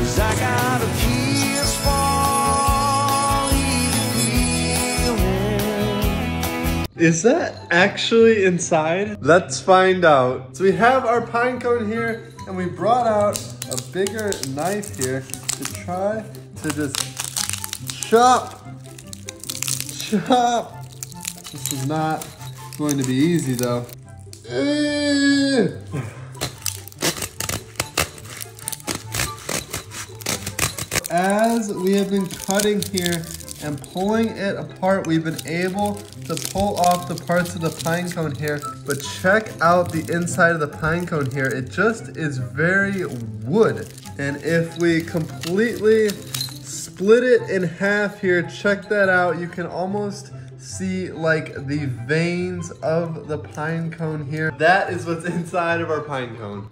'cause I got a kiss for you. Is that actually inside? Let's find out. So we have our pine cone here, and we brought out a bigger knife here to try to just chop. This is not going to be easy though. As we have been cutting here and pulling it apart, we've been able to pull off the parts of the pine cone here, but check out the inside of the pine cone here. It just is very wood. And if we completely split it in half here, check that out. You can almost see like the veins of the pine cone here. That is what's inside of our pine cone.